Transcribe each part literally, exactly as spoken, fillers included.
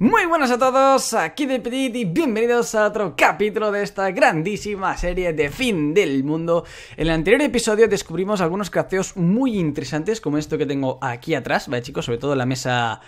Muy buenas a todos, aquí de Petit y bienvenidos a otro capítulo de esta grandísima serie de fin del mundo. En el anterior episodio descubrimos algunos crafteos muy interesantes, como esto que tengo aquí atrás, ¿vale, chicos? Sobre todo la mesa,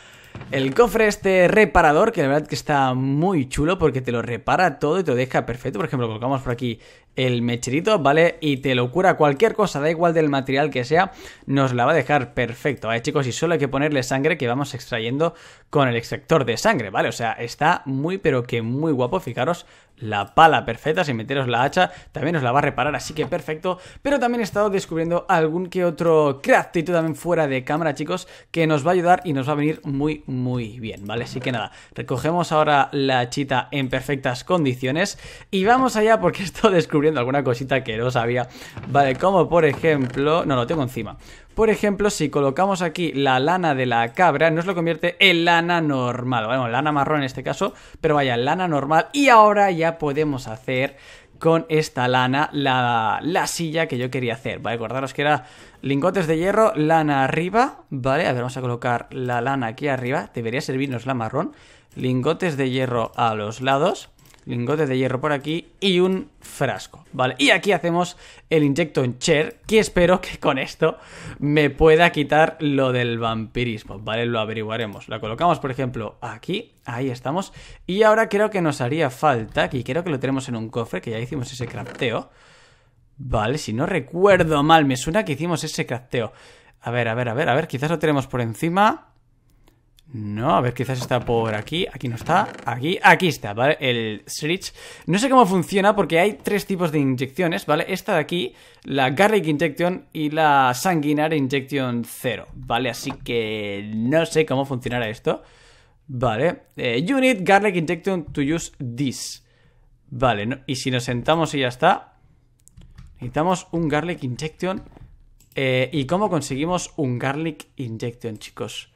el cofre este reparador, que la verdad que está muy chulo porque te lo repara todo y te lo deja perfecto. Por ejemplo, colocamos por aquí el mecherito, ¿vale? Y te lo cura cualquier cosa, da igual del material que sea, nos la va a dejar perfecto, ¿vale, chicos? Y solo hay que ponerle sangre, que vamos extrayendo con el extractor de sangre, ¿vale? O sea, está muy pero que muy guapo. Fijaros, la pala perfecta, sin meteros la hacha, también os la va a reparar, así que perfecto. Pero también he estado descubriendo algún que otro craftito también fuera de cámara, chicos, que nos va a ayudar y nos va a venir muy muy bien, ¿vale? Así que nada, recogemos ahora la hachita en perfectas condiciones y vamos allá, porque he estado descubriendo alguna cosita que no sabía, ¿vale? Como por ejemplo, no, lo tengo encima. Por ejemplo, si colocamos aquí la lana de la cabra, nos lo convierte en lana normal, bueno, lana marrón en este caso, pero vaya, lana normal. Y ahora ya podemos hacer con esta lana la, la silla que yo quería hacer, ¿vale? Acordaros que era lingotes de hierro, lana arriba, ¿vale? A ver, vamos a colocar la lana aquí arriba, debería servirnos la marrón, lingotes de hierro a los lados, lingotes de hierro por aquí y un frasco, ¿vale? Y aquí hacemos el Injection Chair, que espero que con esto me pueda quitar lo del vampirismo, ¿vale? Lo averiguaremos. La colocamos, por ejemplo, aquí, ahí estamos. Y ahora creo que nos haría falta, aquí creo que lo tenemos en un cofre, que ya hicimos ese crafteo, ¿vale? Si no recuerdo mal, me suena que hicimos ese crafteo. A ver, a ver, a ver, a ver, quizás lo tenemos por encima. No, a ver, quizás está por aquí, aquí no está, aquí, aquí está, ¿vale? El switch, no sé cómo funciona porque hay tres tipos de inyecciones, ¿vale? Esta de aquí, la Garlic Injection y la Sanguinary Injection cero, ¿vale? Así que no sé cómo funcionará esto, ¿vale? Eh, you need Garlic Injection to use this, ¿vale? ¿No? Y si nos sentamos y ya está, necesitamos un Garlic Injection. Eh, ¿Y cómo conseguimos un Garlic Injection, chicos?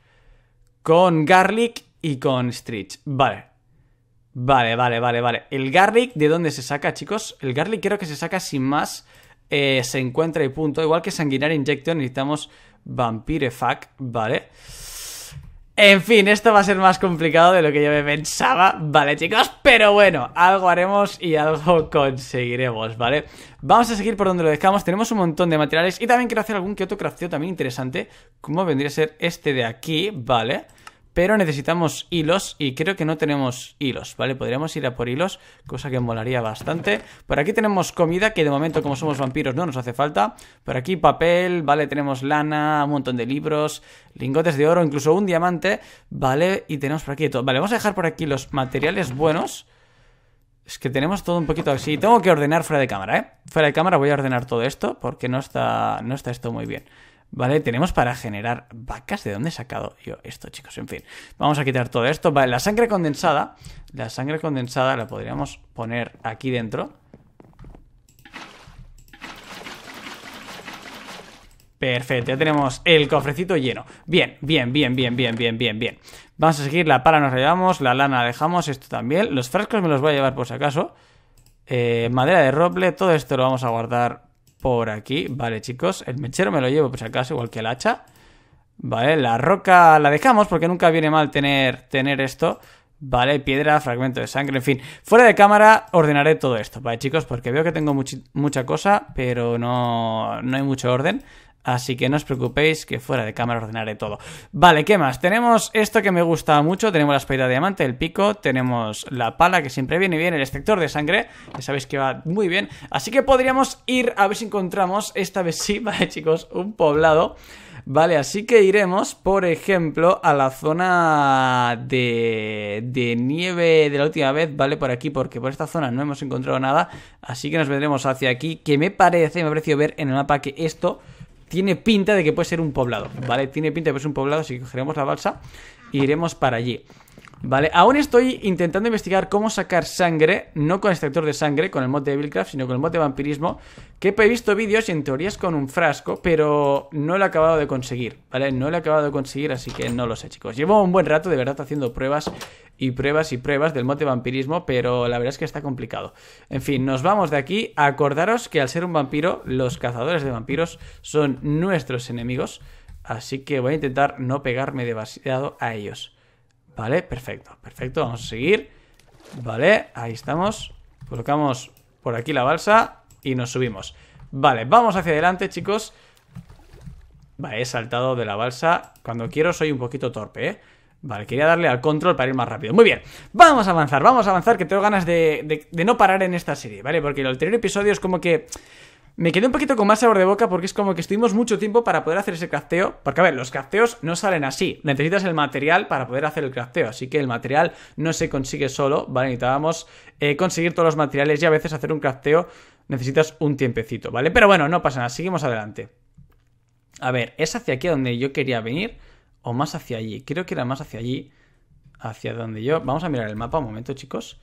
Con garlic y con stretch, vale. Vale, vale, vale, vale. ¿El garlic de dónde se saca, chicos? El garlic creo que se saca sin más. Eh, se encuentra y punto. Igual que Sanguinary Injection necesitamos Vampirefact, vale. En fin, esto va a ser más complicado de lo que yo me pensaba, ¿vale, chicos? Pero bueno, algo haremos y algo conseguiremos, ¿vale? Vamos a seguir por donde lo dejamos. Tenemos un montón de materiales y también quiero hacer algún que otro crafteo también interesante, como vendría a ser este de aquí, ¿vale? Pero necesitamos hilos y creo que no tenemos hilos, ¿vale? Podríamos ir a por hilos, cosa que molaría bastante. Por aquí tenemos comida, que de momento, como somos vampiros, no nos hace falta. Por aquí papel, ¿vale? Tenemos lana, un montón de libros, lingotes de oro, incluso un diamante, ¿vale? Y tenemos por aquí todo. Vale, vamos a dejar por aquí los materiales buenos. Es que tenemos todo un poquito así. Tengo que ordenar fuera de cámara, ¿eh? Fuera de cámara voy a ordenar todo esto porque no está, no está esto muy bien. Vale, tenemos para generar vacas. ¿De dónde he sacado yo esto, chicos? En fin, vamos a quitar todo esto. Vale, la sangre condensada. La sangre condensada la podríamos poner aquí dentro. Perfecto, ya tenemos el cofrecito lleno. Bien, bien, bien, bien, bien, bien, bien, bien. Vamos a seguir, la pala nos la llevamos, la lana la dejamos, esto también. Los frascos me los voy a llevar por si acaso. Eh, madera de roble, todo esto lo vamos a guardar por aquí, vale, chicos. El mechero me lo llevo por si acaso, igual que el hacha. Vale, la roca la dejamos porque nunca viene mal tener, tener esto. Vale, piedra, fragmento de sangre, en fin. Fuera de cámara ordenaré todo esto, vale, chicos, porque veo que tengo much mucha cosa, pero no, no hay mucho orden. Así que no os preocupéis que fuera de cámara ordenaré todo. Vale, ¿qué más? Tenemos esto que me gusta mucho. Tenemos la espada de diamante, el pico. Tenemos la pala, que siempre viene bien. El extractor de sangre, que sabéis que va muy bien. Así que podríamos ir a ver si encontramos, esta vez sí, vale, chicos, un poblado. Vale, así que iremos, por ejemplo, a la zona de, de nieve de la última vez, ¿vale? Por aquí, porque por esta zona no hemos encontrado nada. Así que nos vendremos hacia aquí, que me parece, me ha parecido ver en el mapa que esto tiene pinta de que puede ser un poblado, ¿vale? Tiene pinta de que puede ser un poblado, así que cogeremos la balsa e iremos para allí. Vale, aún estoy intentando investigar cómo sacar sangre, no con extractor de sangre, con el mod de Evilcraft, sino con el mod de vampirismo, que he visto vídeos y en teoría es con un frasco, pero no lo he acabado de conseguir, ¿vale? No lo he acabado de conseguir, así que no lo sé, chicos. Llevo un buen rato, de verdad, haciendo pruebas y pruebas y pruebas del mod de vampirismo, pero la verdad es que está complicado. En fin, nos vamos de aquí. Acordaros que al ser un vampiro, los cazadores de vampiros son nuestros enemigos, así que voy a intentar no pegarme demasiado a ellos. Vale, perfecto, perfecto, vamos a seguir. Vale, ahí estamos. Colocamos por aquí la balsa y nos subimos. Vale, vamos hacia adelante, chicos. Vale, he saltado de la balsa. Cuando quiero soy un poquito torpe, ¿eh? Vale, quería darle al control para ir más rápido. Muy bien, vamos a avanzar, vamos a avanzar, que tengo ganas de, de, de no parar en esta serie, ¿vale? Porque el anterior episodio es como que... me quedé un poquito con más sabor de boca porque es como que estuvimos mucho tiempo para poder hacer ese crafteo. Porque, a ver, los crafteos no salen así. Necesitas el material para poder hacer el crafteo. Así que el material no se consigue solo, ¿vale? Necesitábamos eh, conseguir todos los materiales y a veces hacer un crafteo necesitas un tiempecito, ¿vale? Pero bueno, no pasa nada, seguimos adelante. A ver, ¿es hacia aquí donde yo quería venir o más hacia allí? Creo que era más hacia allí, hacia donde yo... Vamos a mirar el mapa un momento, chicos.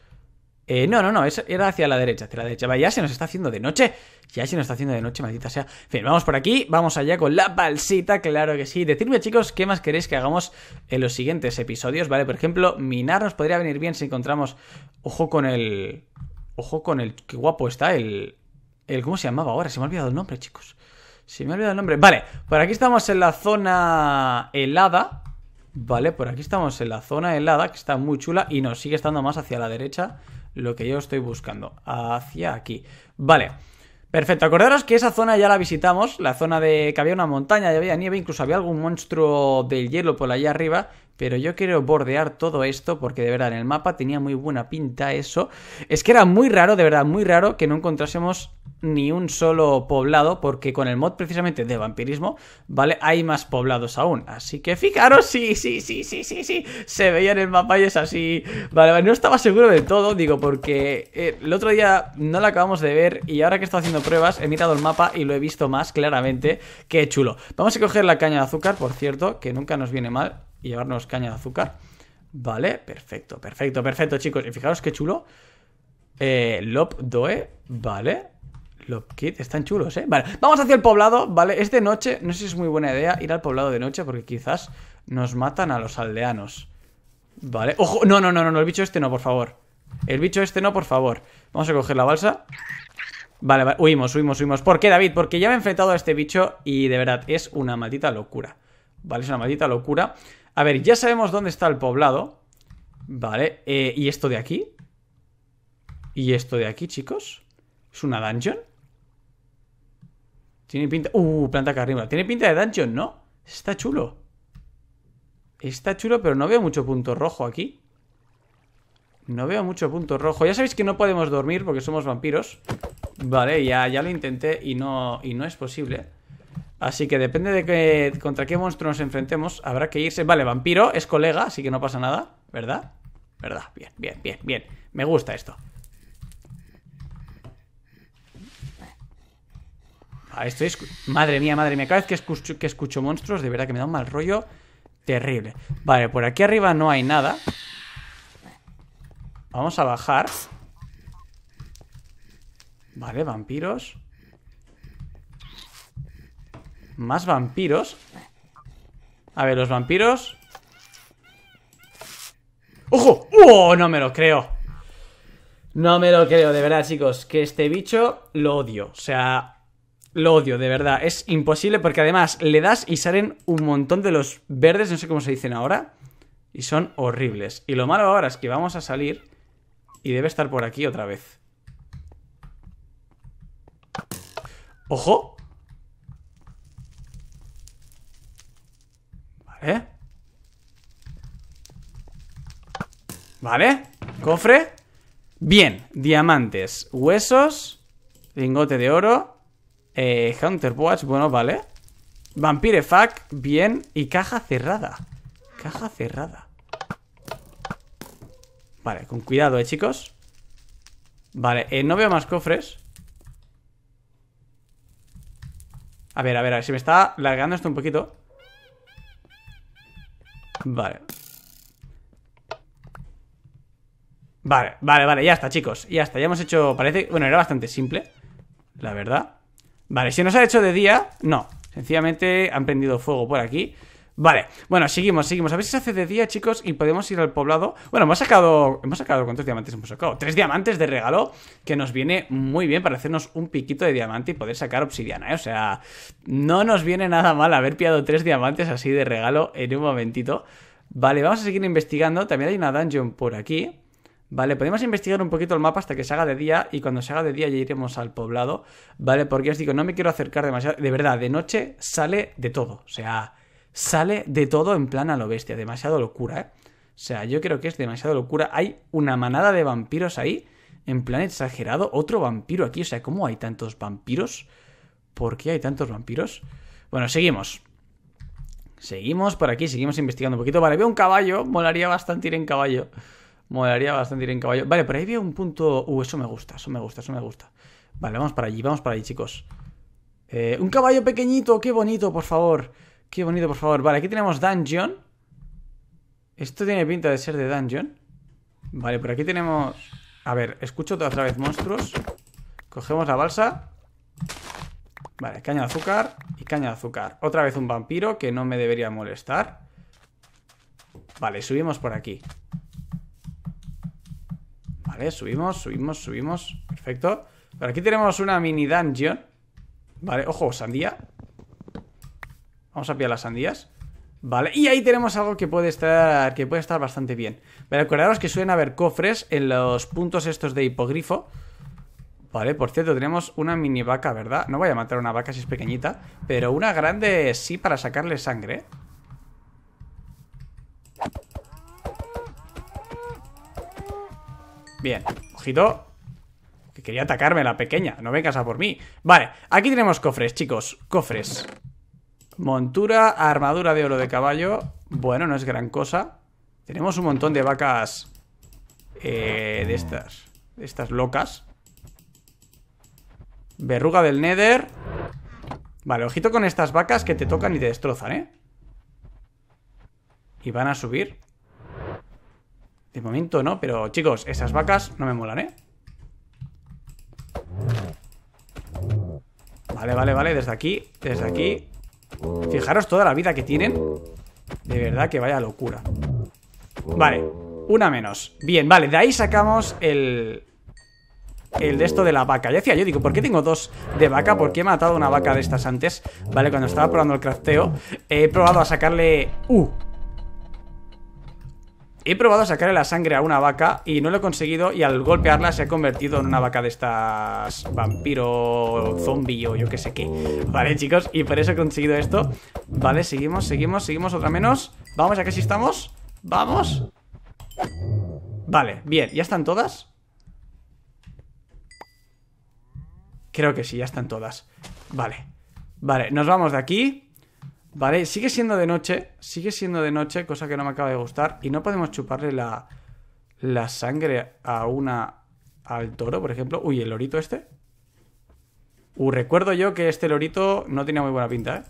Eh, no, no, no, era hacia la derecha, hacia la derecha. Vale, ya se nos está haciendo de noche. Ya se nos está haciendo de noche, maldita sea. En fin, vamos por aquí, vamos allá con la balsita, claro que sí. Decidme, chicos, qué más queréis que hagamos en los siguientes episodios, ¿vale? Por ejemplo, minar nos podría venir bien si encontramos... Ojo con el... Ojo con el... Qué guapo está el... el... ¿Cómo se llamaba ahora? Se me ha olvidado el nombre, chicos. Se me ha olvidado el nombre. Vale, por aquí estamos en la zona helada. Vale, por aquí estamos en la zona helada, que está muy chula y nos sigue estando más hacia la derecha. Lo que yo estoy buscando, hacia aquí. Vale, perfecto, acordaros que esa zona ya la visitamos. La zona de que había una montaña, ya había nieve, incluso había algún monstruo del hielo por allá arriba. Pero yo quiero bordear todo esto porque de verdad en el mapa tenía muy buena pinta eso. Es que era muy raro, de verdad, muy raro que no encontrásemos ni un solo poblado, porque con el mod precisamente de vampirismo, ¿vale? Hay más poblados aún, así que fijaros, sí, sí, sí, sí, sí, sí, se veía en el mapa y es así, vale, no estaba seguro del todo, digo, porque eh, el otro día no lo acabamos de ver y ahora que he estado haciendo pruebas he mirado el mapa y lo he visto más claramente, qué chulo. Vamos a coger la caña de azúcar, por cierto, que nunca nos viene mal y llevarnos caña de azúcar, vale, perfecto, perfecto, perfecto, chicos, y fijaros qué chulo, eh, Lobdoe, vale. Los kits están chulos, ¿eh? Vale, vamos hacia el poblado, ¿vale? Es de noche, no sé si es muy buena idea ir al poblado de noche porque quizás nos matan a los aldeanos. Vale, ojo, no, no, no, no, el bicho este no, por favor. El bicho este no, por favor. Vamos a coger la balsa. Vale, vale, huimos, huimos, huimos. ¿Por qué, David? Porque ya me he enfrentado a este bicho y de verdad es una maldita locura. Vale, es una maldita locura. A ver, ya sabemos dónde está el poblado. Vale, eh, ¿y esto de aquí? ¿Y esto de aquí, chicos? ¿Es una dungeon? Tiene pinta... Uh, planta acá arriba. Tiene pinta de dungeon, ¿no? Está chulo. Está chulo, pero no veo mucho punto rojo aquí. No veo mucho punto rojo. Ya sabéis que no podemos dormir porque somos vampiros. Vale, ya, ya lo intenté y no, y no es posible. Así que depende de que, contra qué monstruo nos enfrentemos. Habrá que irse... Vale, vampiro es colega, así que no pasa nada. ¿Verdad? ¿Verdad? Bien, bien, bien, bien. Me gusta esto. Ah, estoy escu... Madre mía, madre mía. Cada vez que escucho, que escucho monstruos, de verdad que me da un mal rollo terrible. Vale, por aquí arriba no hay nada. Vamos a bajar. Vale, vampiros. Más vampiros. A ver, los vampiros. ¡Ojo! ¡Oh! No me lo creo. No me lo creo, de verdad, chicos. Que este bicho lo odio. O sea... Lo odio, de verdad, es imposible porque además le das y salen un montón de los verdes, no sé cómo se dicen ahora, y son horribles. Y lo malo ahora es que vamos a salir y debe estar por aquí otra vez. ¡Ojo! Vale. Vale, cofre. Bien, diamantes, huesos, lingote de oro... Eh, Hunter Watch, bueno, vale. Vampirefact, bien. Y caja cerrada. Caja cerrada. Vale, con cuidado, eh, chicos. Vale, eh, no veo más cofres. A ver, a ver, a ver, se me está largando esto un poquito. Vale. Vale, vale, vale, ya está, chicos. Ya está, ya hemos hecho, parece, bueno, era bastante simple, la verdad. Vale, si nos ha hecho de día, no. Sencillamente han prendido fuego por aquí. Vale, bueno, seguimos, seguimos. A ver si se hace de día, chicos, y podemos ir al poblado. Bueno, hemos sacado, hemos sacado, ¿cuántos diamantes hemos sacado? Tres diamantes de regalo, que nos viene muy bien para hacernos un piquito de diamante y poder sacar obsidiana, ¿eh? O sea, no nos viene nada mal haber pillado tres diamantes así de regalo en un momentito. Vale, vamos a seguir investigando. También hay una dungeon por aquí. Vale, podemos investigar un poquito el mapa hasta que se haga de día, y cuando se haga de día ya iremos al poblado. Vale, porque os digo, no me quiero acercar demasiado. De verdad, de noche sale de todo. O sea, sale de todo en plan a lo bestia. Demasiado locura, ¿eh? O sea, yo creo que es demasiado locura. Hay una manada de vampiros ahí, en plan exagerado. Otro vampiro aquí. O sea, ¿cómo hay tantos vampiros? ¿Por qué hay tantos vampiros? Bueno, seguimos. Seguimos por aquí, seguimos investigando un poquito. Vale, veo un caballo. Molaría bastante ir en caballo. Molaría bastante ir en caballo. Vale, por ahí veo un punto... Uh, eso me gusta, eso me gusta, eso me gusta. Vale, vamos para allí, vamos para allí, chicos. Eh, un caballo pequeñito, qué bonito, por favor. Qué bonito, por favor. Vale, aquí tenemos dungeon. Esto tiene pinta de ser de dungeon. Vale, por aquí tenemos... A ver, escucho otra vez monstruos. Cogemos la balsa. Vale, caña de azúcar y caña de azúcar. Otra vez un vampiro que no me debería molestar. Vale, subimos por aquí. Vale, subimos, subimos, subimos. Perfecto. Por aquí tenemos una mini dungeon. Vale, ojo, sandía. Vamos a pillar las sandías. Vale, y ahí tenemos algo que puede estar que puede estar bastante bien. Vale, acordaros que suelen haber cofres en los puntos estos de hipogrifo. Vale, por cierto, tenemos una mini vaca, ¿verdad? No voy a matar una vaca si es pequeñita, pero una grande sí para sacarle sangre. Bien, ojito, que quería atacarme la pequeña, no vengas a por mí. Vale, aquí tenemos cofres, chicos, cofres. Montura, armadura de oro de caballo. Bueno, no es gran cosa. Tenemos un montón de vacas eh, de estas de estas locas. Verruga del Nether. Vale, ojito con estas vacas que te tocan y te destrozan, ¿eh? Y van a subir. De momento no, pero chicos, esas vacas no me molan, ¿eh? Vale, vale, vale, desde aquí, desde aquí. Fijaros toda la vida que tienen. De verdad que vaya locura. Vale, una menos. Bien, vale, de ahí sacamos el... El de esto de la vaca. Ya decía yo, digo, ¿por qué tengo dos de vaca? ¿Por qué he matado una vaca de estas antes? Vale, cuando estaba probando el crafteo he probado a sacarle... ¡Uh! He probado a sacarle la sangre a una vaca y no lo he conseguido, y al golpearla se ha convertido en una vaca de estas vampiro, zombie o yo que sé qué. Vale, chicos, y por eso he conseguido esto. Vale, seguimos, seguimos, seguimos, otra menos. Vamos, ya que sí estamos. Vamos. Vale, bien, ¿ya están todas? Creo que sí, ya están todas. Vale, vale, nos vamos de aquí. Vale, sigue siendo de noche, sigue siendo de noche, cosa que no me acaba de gustar. Y no podemos chuparle la, la sangre a una, al toro, por ejemplo. Uy, el lorito este. Uh, recuerdo yo que este lorito no tenía muy buena pinta, ¿eh?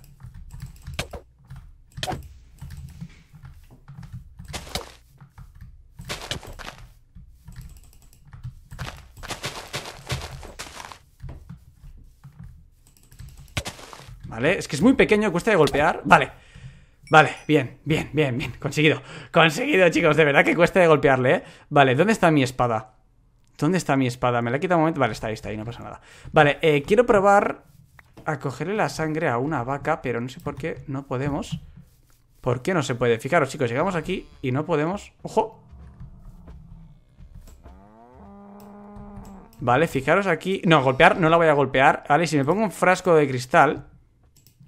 ¿Vale? Es que es muy pequeño, cuesta de golpear. Vale, vale, bien, bien, bien, bien. Conseguido, conseguido, chicos. De verdad que cuesta de golpearle, ¿eh? Vale, ¿dónde está mi espada? ¿Dónde está mi espada? Me la he quitado un momento. Vale, está ahí, está ahí, no pasa nada. Vale, eh, quiero probar a cogerle la sangre a una vaca, pero no sé por qué no podemos. ¿Por qué no se puede? Fijaros, chicos, llegamos aquí y no podemos. ¡Ojo! Vale, fijaros aquí. No, golpear, no la voy a golpear. Vale, si me pongo un frasco de cristal...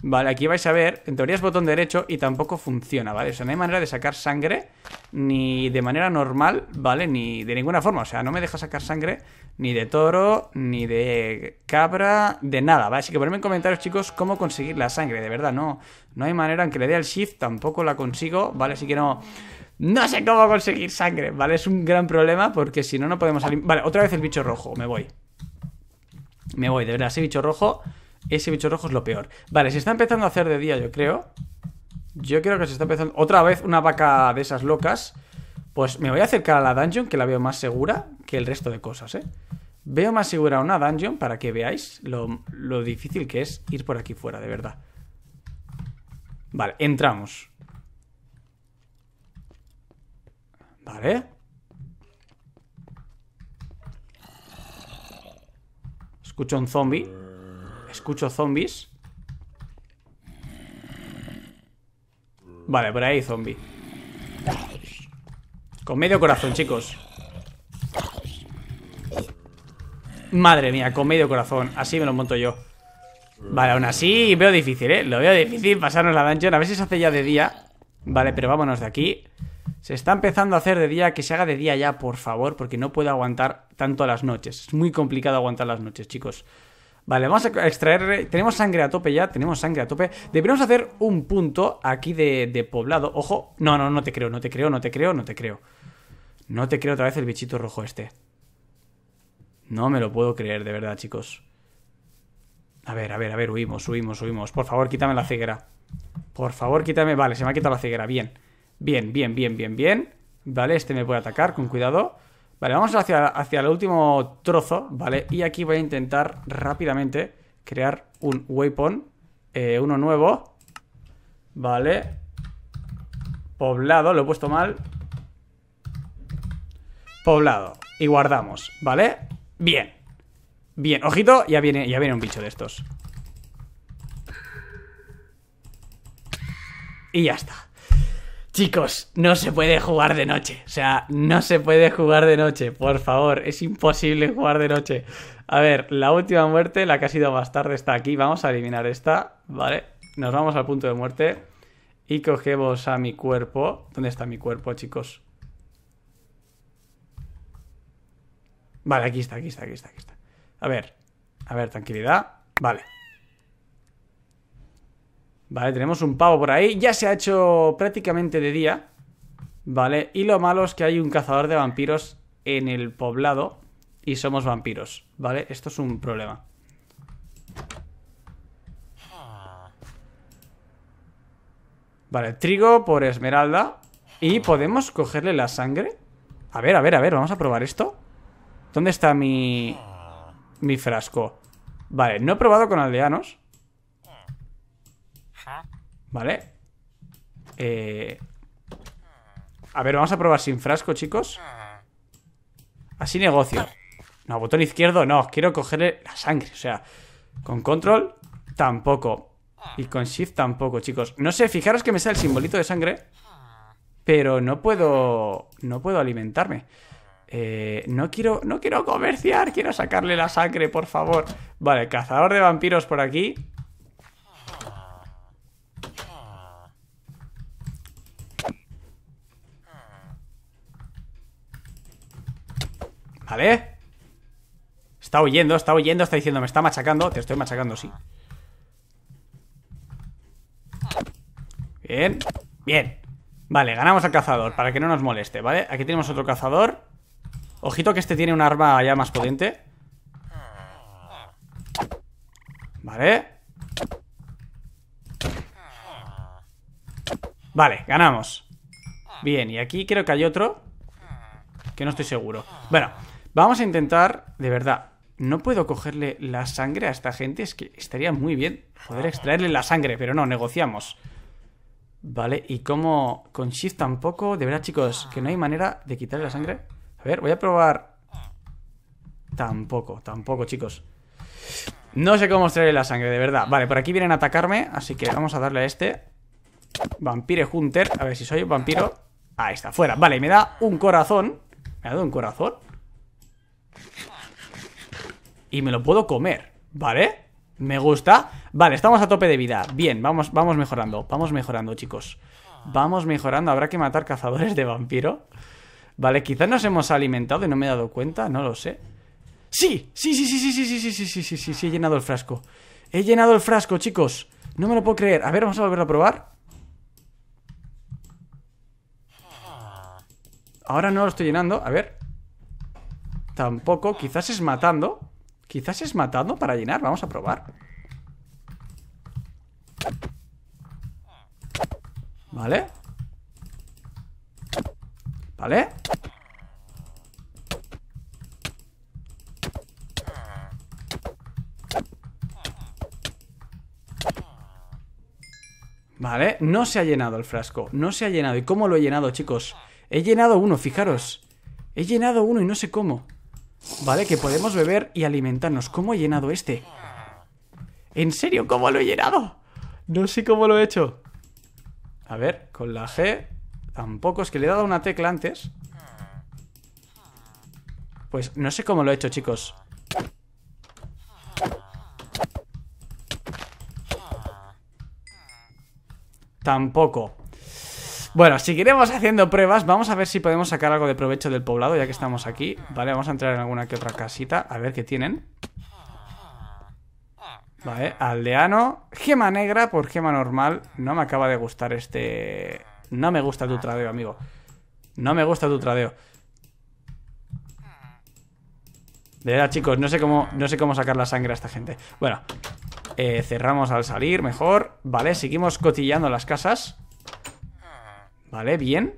Vale, aquí vais a ver, en teoría es botón derecho y tampoco funciona, ¿vale? O sea, no hay manera de sacar sangre, ni de manera normal, ¿vale? Ni de ninguna forma, o sea, no me deja sacar sangre ni de toro, ni de cabra, de nada, ¿vale? Así que ponedme en comentarios, chicos, cómo conseguir la sangre, de verdad, no, no hay manera, aunque le dé al shift, tampoco la consigo, ¿vale? Así que no... No sé cómo conseguir sangre, ¿vale? Es un gran problema porque si no, no podemos salir... Vale, otra vez el bicho rojo, me voy. Me voy, de verdad, ese bicho rojo... Ese bicho rojo es lo peor. Vale, se está empezando a hacer de día, yo creo. Yo creo que se está empezando... Otra vez una vaca de esas locas. Pues me voy a acercar a la dungeon, que la veo más segura que el resto de cosas, ¿eh? Veo más segura una dungeon para que veáis lo, lo difícil que es ir por aquí fuera, de verdad. Vale, entramos. Vale. Escucho un zombie. Escucho zombies. Vale, por ahí hay zombie. Con medio corazón, chicos. Madre mía, con medio corazón. Así me lo monto yo. Vale, aún así veo difícil, ¿eh? Lo veo difícil pasarnos la dungeon. A ver si se hace ya de día. Vale, pero vámonos de aquí. Se está empezando a hacer de día. Que se haga de día ya, por favor, porque no puedo aguantar tanto a las noches. Es muy complicado aguantar las noches, chicos. Vale, vamos a extraer... Tenemos sangre a tope ya, tenemos sangre a tope. Deberíamos hacer un punto aquí de, de poblado. Ojo, no, no, no te creo, no te creo, no te creo, no te creo. No te creo otra vez el bichito rojo este. No me lo puedo creer, de verdad, chicos. A ver, a ver, a ver, huimos, huimos, huimos. Por favor, quítame la ceguera. Por favor, quítame... Vale, se me ha quitado la ceguera, bien. Bien, bien, bien, bien, bien. Vale, este me puede atacar, con cuidado. Vale, vamos hacia, hacia el último trozo, ¿vale? Y aquí voy a intentar rápidamente crear un weapon, eh, uno nuevo, ¿vale? Poblado, lo he puesto mal. Poblado. Y guardamos, ¿vale? Bien. Bien, ojito, ya viene, ya viene un bicho de estos. Y ya está. Chicos, no se puede jugar de noche. O sea, no se puede jugar de noche. Por favor, es imposible jugar de noche. A ver, la última muerte, la que ha sido más tarde, está aquí. Vamos a eliminar esta, ¿vale? Nos vamos al punto de muerte. Y cogemos a mi cuerpo. ¿Dónde está mi cuerpo, chicos? Vale, aquí está, aquí está, aquí está, aquí está. A ver, a ver, tranquilidad. Vale. Vale, tenemos un pavo por ahí. Ya se ha hecho prácticamente de día. Vale, y lo malo es que hay un cazador de vampiros en el poblado. Y somos vampiros, ¿vale? Esto es un problema. Vale, trigo por esmeralda. ¿Y podemos cogerle la sangre? A ver, a ver, a ver, vamos a probar esto. ¿Dónde está mi... mi frasco? Vale, no he probado con aldeanos. Vale, eh... a ver, vamos a probar sin frasco, chicos. Así negocio. No, botón izquierdo, no, quiero cogerle la sangre, o sea, con control tampoco, y con shift tampoco, chicos, no sé, fijaros que me sale el simbolito de sangre, pero no puedo, no puedo alimentarme. Eh, no quiero, no quiero comerciar, quiero sacarle la sangre, por favor. Vale, cazador de vampiros por aquí. Vale. Está huyendo, está huyendo, está diciendo, me está machacando. Te estoy machacando, sí. Bien, bien. Vale, ganamos al cazador, para que no nos moleste, ¿vale? Aquí tenemos otro cazador. Ojito que este tiene un arma ya más potente. Vale. Vale, ganamos. Bien, y aquí creo que hay otro que no estoy seguro. Bueno, vamos a intentar, de verdad, no puedo cogerle la sangre a esta gente. Es que estaría muy bien poder extraerle la sangre, pero no, negociamos. Vale, y como con shift tampoco, de verdad, chicos, que no hay manera de quitarle la sangre. A ver, voy a probar. Tampoco, tampoco, chicos. No sé cómo extraerle la sangre, de verdad. Vale, por aquí vienen a atacarme, así que vamos a darle a este Vampire Hunter, a ver si soy un vampiro. Ahí está, fuera, vale, me da un corazón. Me ha dado un corazón. Y me lo puedo comer, ¿vale? Me gusta. Vale, estamos a tope de vida. Bien, vamos, vamos mejorando. Vamos mejorando, chicos. Vamos mejorando. Habrá que matar cazadores de vampiro. Vale, quizás nos hemos alimentado y no me he dado cuenta, no lo sé. ¡Sí! ¡Sí, sí, sí, sí, sí, sí, sí, sí, sí, sí, sí, sí! He llenado el frasco. He llenado el frasco, chicos. No me lo puedo creer. A ver, vamos a volverlo a probar. Ahora no lo estoy llenando, a ver. Tampoco, quizás es matando. Quizás es matando para llenar, vamos a probar. Vale. Vale. Vale, no se ha llenado el frasco. No se ha llenado, ¿y cómo lo he llenado, chicos? He llenado uno, fijaros. He llenado uno y no sé cómo. Vale, que podemos beber y alimentarnos. ¿Cómo he llenado este? ¿En serio? ¿Cómo lo he llenado? No sé cómo lo he hecho. A ver, con la G. Tampoco, es que le he dado una tecla antes. Pues no sé cómo lo he hecho, chicos. Tampoco. Bueno, seguiremos haciendo pruebas. Vamos a ver si podemos sacar algo de provecho del poblado, ya que estamos aquí. Vale, vamos a entrar en alguna que otra casita. A ver qué tienen. Vale, aldeano. Gema negra por gema normal. No me acaba de gustar este... No me gusta tu tradeo, amigo. No me gusta tu tradeo. De verdad, chicos, no sé cómo, no sé cómo sacar la sangre a esta gente. Bueno, eh, cerramos al salir, mejor. Vale, seguimos cotillando las casas. Vale, bien.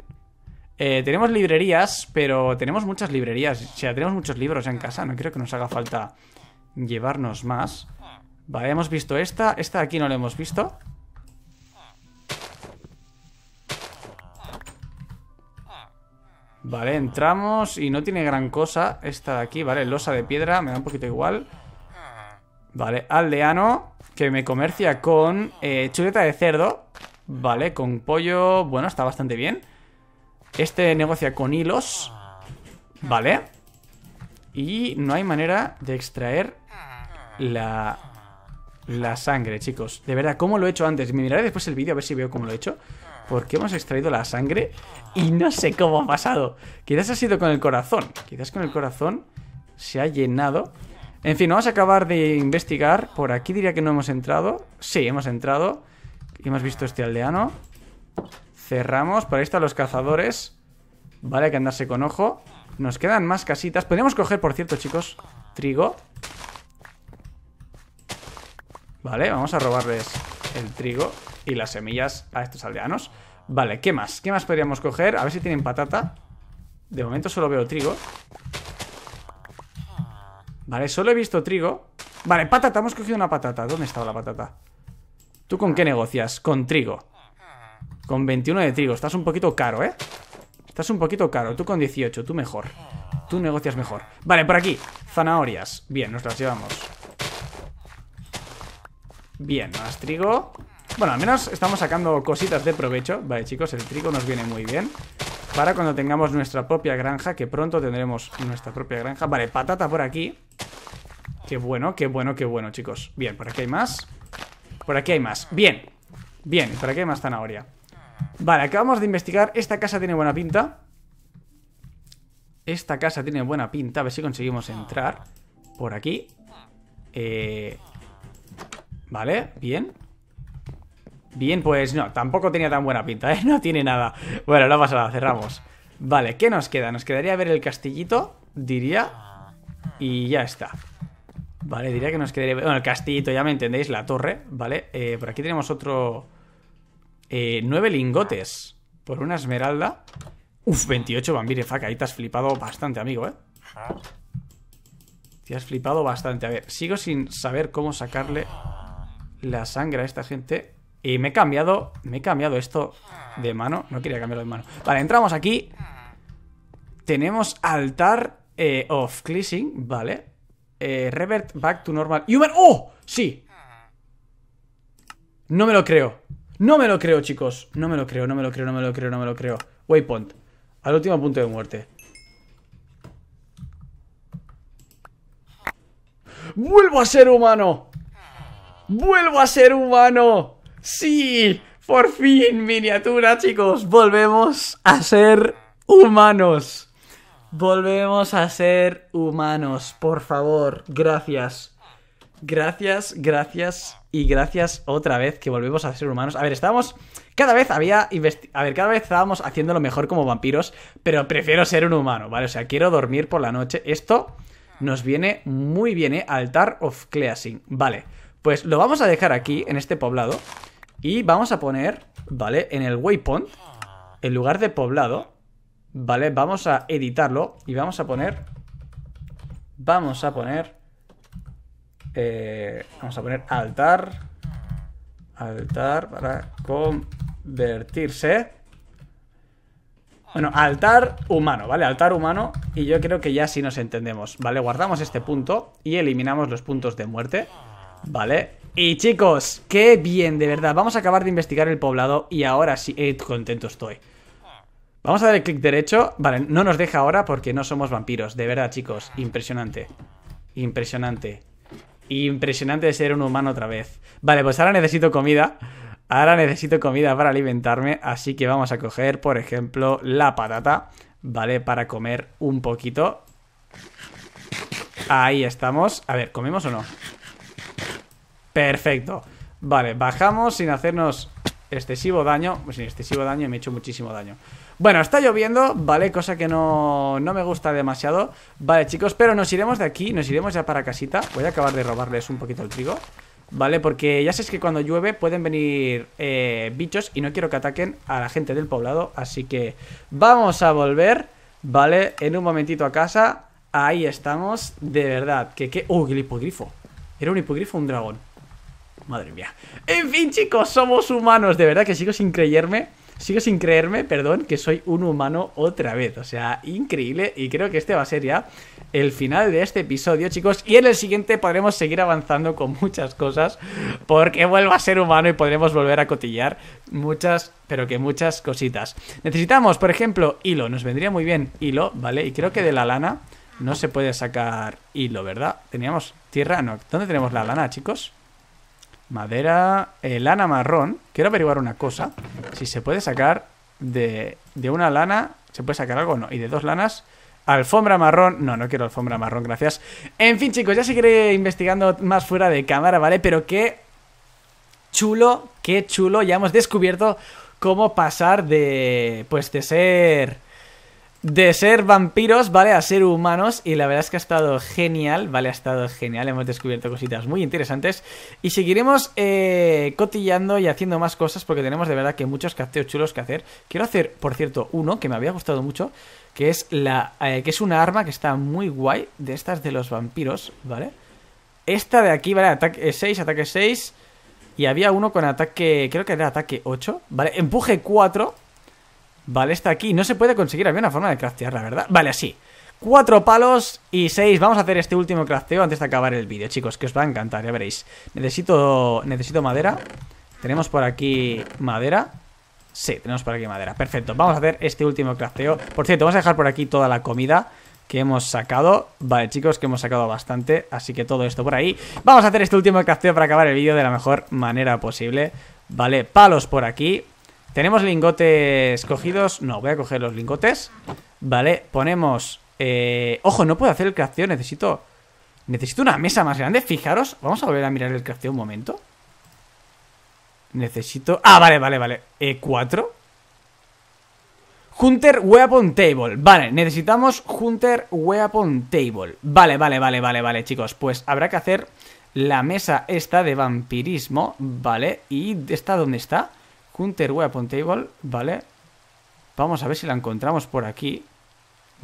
Eh, tenemos librerías, pero tenemos muchas librerías. O sea, tenemos muchos libros en casa. No creo que nos haga falta llevarnos más. Vale, hemos visto esta. Esta de aquí no la hemos visto. Vale, entramos y no tiene gran cosa. Esta de aquí, vale, losa de piedra. Me da un poquito igual. Vale, aldeano, que me comercia con eh, chuleta de cerdo. Vale, con pollo. Bueno, está bastante bien. Este negocia con hilos. Vale. Y no hay manera de extraer la, la sangre, chicos. De verdad, ¿cómo lo he hecho antes? Miraré después el vídeo a ver si veo cómo lo he hecho. Porque hemos extraído la sangre y no sé cómo ha pasado. Quizás ha sido con el corazón. Quizás con el corazón se ha llenado. En fin, vamos a acabar de investigar. Por aquí diría que no hemos entrado. Sí, hemos entrado. Hemos visto este aldeano. Cerramos. Por ahí están los cazadores. Vale, hay que andarse con ojo. Nos quedan más casitas. Podríamos coger, por cierto, chicos, trigo. Vale, vamos a robarles el trigo y las semillas a estos aldeanos. Vale, ¿qué más? ¿Qué más podríamos coger? A ver si tienen patata. De momento solo veo trigo. Vale, solo he visto trigo. Vale, patata, hemos cogido una patata. ¿Dónde estaba la patata? ¿Tú con qué negocias? Con trigo. Con veintiuno de trigo. Estás un poquito caro, ¿eh? Estás un poquito caro. Tú con dieciocho, tú mejor. Tú negocias mejor. Vale, por aquí, zanahorias. Bien, nos las llevamos. Bien, más trigo. Bueno, al menos estamos sacando cositas de provecho. Vale, chicos, el trigo nos viene muy bien para cuando tengamos nuestra propia granja, que pronto tendremos nuestra propia granja. Vale, patata por aquí. Qué bueno, qué bueno, qué bueno, chicos. Bien, por aquí hay más. Por aquí hay más, bien. Bien, por aquí hay más zanahoria. Vale, acabamos de investigar. Esta casa tiene buena pinta. Esta casa tiene buena pinta. A ver si conseguimos entrar por aquí. Eh... Vale, bien. Bien, pues no, tampoco tenía tan buena pinta, ¿eh? No tiene nada. Bueno, no pasa nada, cerramos. Vale, ¿qué nos queda? Nos quedaría ver el castillito, diría. Y ya está. Vale, diría que nos quedaría... Bueno, el castillito, ya me entendéis, la torre, ¿vale? Eh, por aquí tenemos otro... Eh, nueve lingotes por una esmeralda. Uf, veintiocho, vampirefac, ahí te has flipado bastante, amigo, ¿eh? Te has flipado bastante. A ver, sigo sin saber cómo sacarle la sangre a esta gente... Y me he cambiado, me he cambiado esto de mano. No quería cambiarlo de mano. Vale, entramos aquí. Tenemos Altar eh, of Cleansing, vale. Eh, revert back to normal. Human. ¡Oh! ¡Sí! No me lo creo. No me lo creo, chicos. No me lo creo, no me lo creo, no me lo creo, no me lo creo. Waypoint. Al último punto de muerte. ¡Vuelvo a ser humano! ¡Vuelvo a ser humano! ¡Sí! ¡Por fin! ¡Miniatura, chicos! ¡Volvemos a ser humanos! ¡Volvemos a ser humanos! ¡Por favor! ¡Gracias! Gracias, gracias y gracias otra vez que volvemos a ser humanos. A ver, estábamos... Cada vez había... Investi... A ver, cada vez estábamos haciendo lo mejor como vampiros, pero prefiero ser un humano, ¿vale? O sea, quiero dormir por la noche. Esto nos viene muy bien, ¿eh? Altar of Cleansing. Vale, pues lo vamos a dejar aquí, en este poblado. Y vamos a poner, ¿vale? En el waypoint, en lugar de poblado, ¿vale? Vamos a editarlo y vamos a poner... Vamos a poner... Eh, vamos a poner altar. Altar para convertirse. Bueno, altar humano, ¿vale? Altar humano. Y yo creo que ya sí nos entendemos, ¿vale? Guardamos este punto y eliminamos los puntos de muerte, ¿vale? Y chicos, qué bien, de verdad. Vamos a acabar de investigar el poblado y ahora sí, eh, contento estoy. Vamos a dar el clic derecho. Vale, no nos deja ahora porque no somos vampiros. De verdad, chicos. Impresionante. Impresionante. Impresionante ser un humano otra vez. Vale, pues ahora necesito comida. Ahora necesito comida para alimentarme. Así que vamos a coger, por ejemplo, la patata. Vale, para comer un poquito. Ahí estamos. A ver, ¿comemos o no? Perfecto. Vale, bajamos sin hacernos excesivo daño. Pues sin excesivo daño, me he hecho muchísimo daño. Bueno, está lloviendo, vale, cosa que no, no me gusta demasiado. Vale, chicos, pero nos iremos de aquí, nos iremos ya para casita. Voy a acabar de robarles un poquito el trigo. Vale, porque ya sabéis que cuando llueve pueden venir eh, bichos y no quiero que ataquen a la gente del poblado. Así que vamos a volver, vale, en un momentito a casa. Ahí estamos, de verdad, que qué... ¡Uh, el hipogrifo! ¿Era un hipogrifo o un dragón? Madre mía. En fin, chicos, somos humanos, de verdad que sigo sin creerme. Sigo sin creerme, perdón, que soy un humano otra vez. O sea, increíble. Y creo que este va a ser ya el final de este episodio, chicos. Y en el siguiente podremos seguir avanzando con muchas cosas, porque vuelvo a ser humano y podremos volver a cotillar muchas, pero que muchas cositas. Necesitamos, por ejemplo, hilo. Nos vendría muy bien hilo, ¿vale? Y creo que de la lana no se puede sacar hilo, ¿verdad? Teníamos tierra, no. ¿Dónde tenemos la lana, chicos? Madera, eh, lana marrón. Quiero averiguar una cosa. Si se puede sacar de, de una lana, ¿se puede sacar algo o no? Y de dos lanas, alfombra marrón. No, no quiero alfombra marrón, gracias. En fin, chicos, ya seguiré investigando más fuera de cámara, ¿vale? Pero qué chulo, qué chulo. Ya hemos descubierto cómo pasar de, pues, de ser... De ser vampiros, ¿vale? A ser humanos. Y la verdad es que ha estado genial, ¿vale? Ha estado genial. Hemos descubierto cositas muy interesantes. Y seguiremos eh, cotillando y haciendo más cosas, porque tenemos de verdad que muchos crafteos chulos que hacer. Quiero hacer, por cierto, uno que me había gustado mucho, que es la eh, que es una arma que está muy guay, de estas de los vampiros, ¿vale? Esta de aquí, ¿vale? Ataque seis, ataque seis. Y había uno con ataque... Creo que era ataque ocho, ¿vale? Empuje cuatro. Vale, está aquí. No se puede conseguir. Había una forma de craftear, la verdad. Vale, así. Cuatro palos y seis. Vamos a hacer este último crafteo antes de acabar el vídeo, chicos, que os va a encantar, ya veréis. Necesito necesito madera. Tenemos por aquí madera. Sí, tenemos por aquí madera. Perfecto. Vamos a hacer este último crafteo. Por cierto, vamos a dejar por aquí toda la comida que hemos sacado. Vale, chicos, que hemos sacado bastante. Así que todo esto por ahí. Vamos a hacer este último crafteo para acabar el vídeo de la mejor manera posible. Vale, palos por aquí. Tenemos lingotes cogidos. No, voy a coger los lingotes. Vale, ponemos... Eh... Ojo, no puedo hacer el crafteo. Necesito... Necesito una mesa más grande. Fijaros. Vamos a volver a mirar el crafteo un momento. Necesito... Ah, vale, vale, vale. E cuatro. Hunter Weapon Table. Vale, necesitamos Hunter Weapon Table. Vale, vale, vale, vale, vale, chicos. Pues habrá que hacer la mesa esta de vampirismo. Vale. ¿Y esta dónde está? Hunter Weapon Table, vale. Vamos a ver si la encontramos por aquí.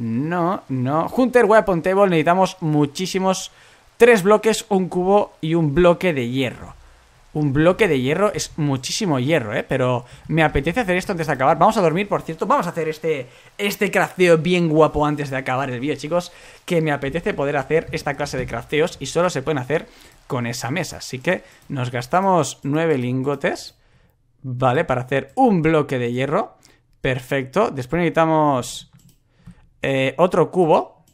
No, no. Hunter Weapon Table, necesitamos muchísimos. Tres bloques, un cubo y un bloque de hierro. Un bloque de hierro es muchísimo hierro, ¿eh? Pero me apetece hacer esto antes de acabar. Vamos a dormir, por cierto. Vamos a hacer este, este crafteo bien guapo antes de acabar el vídeo, chicos. Que me apetece poder hacer esta clase de crafteos y solo se pueden hacer con esa mesa. Así que nos gastamos nueve lingotes. Vale, para hacer un bloque de hierro. Perfecto. Después necesitamos eh, otro cubo.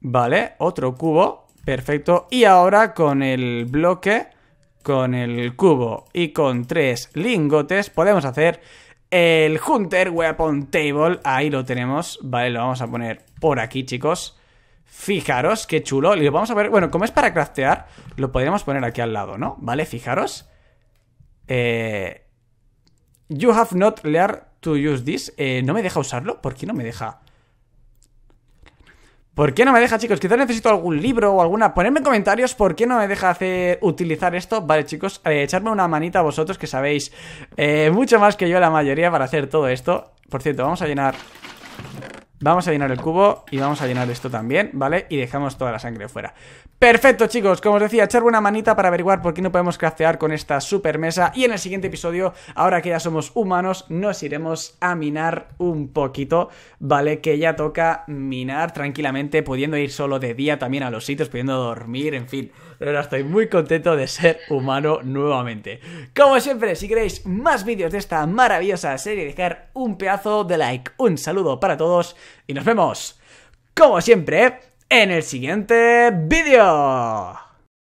Vale, otro cubo. Perfecto. Y ahora con el bloque, con el cubo y con tres lingotes podemos hacer el Hunter Weapon Table. Ahí lo tenemos. Vale, lo vamos a poner por aquí, chicos. Fijaros, qué chulo. Y lo vamos a ver. Bueno, como es para craftear, lo podríamos poner aquí al lado, ¿no? Vale, fijaros. Eh... You have not learned to use this. eh, ¿No me deja usarlo? ¿Por qué no me deja? ¿Por qué no me deja, chicos? Quizás necesito algún libro o alguna... Ponedme en comentarios por qué no me deja hacer utilizar esto. Vale, chicos, eh, echarme una manita a vosotros, que sabéis eh, mucho más que yo la mayoría para hacer todo esto. Por cierto, vamos a llenar... Vamos a llenar el cubo y vamos a llenar esto también, ¿vale? Y dejamos toda la sangre fuera. ¡Perfecto, chicos! Como os decía, echarme una manita para averiguar por qué no podemos craftear con esta super mesa. Y en el siguiente episodio, ahora que ya somos humanos, nos iremos a minar un poquito, ¿vale? Que ya toca minar tranquilamente, pudiendo ir solo de día también a los sitios, pudiendo dormir, en fin. Pero ahora estoy muy contento de ser humano nuevamente. Como siempre, si queréis más vídeos de esta maravillosa serie, dejar un pedazo de like. Un saludo para todos. Y nos vemos, como siempre, en el siguiente vídeo.